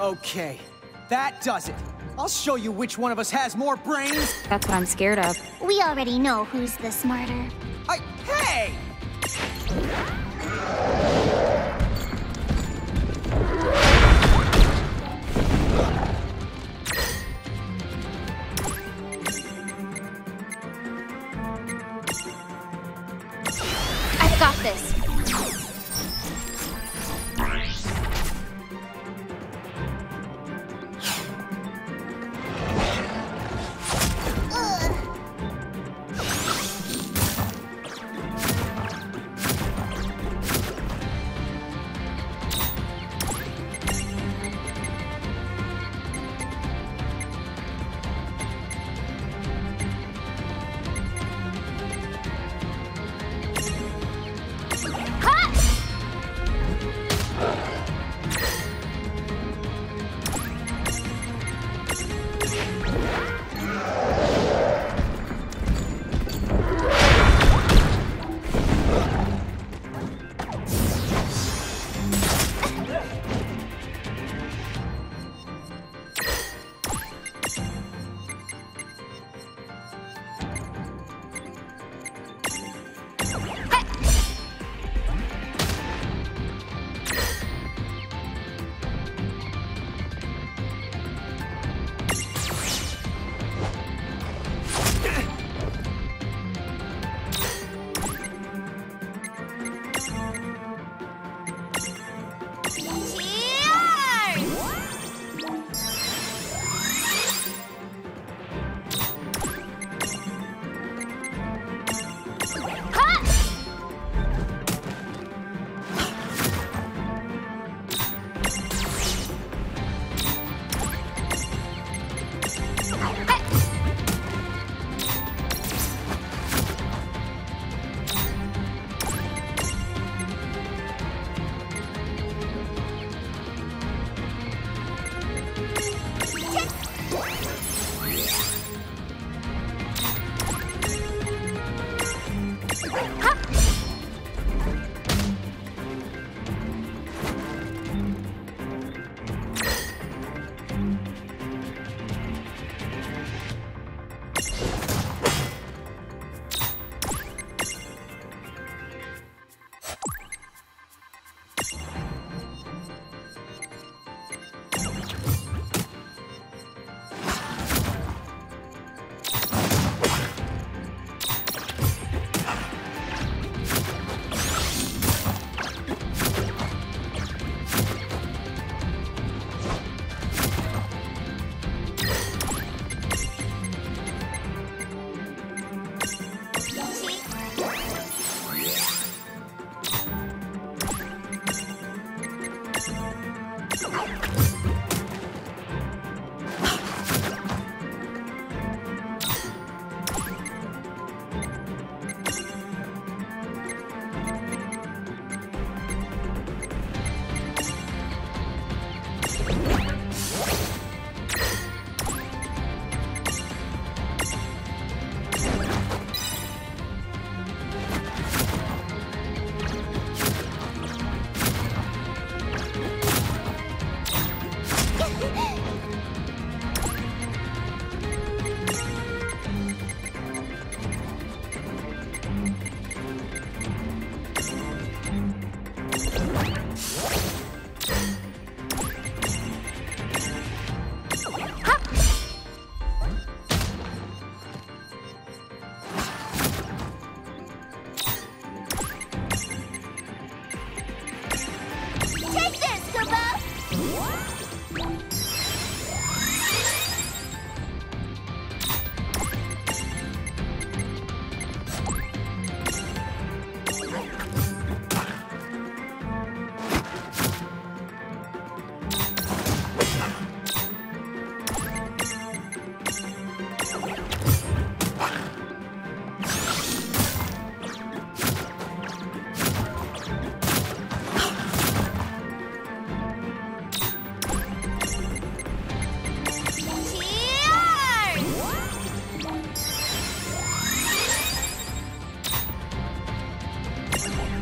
Okay, that does it. I'll show you which one of us has more brains. That's what I'm scared of. We already know who's the smarter. Hey! I've got this.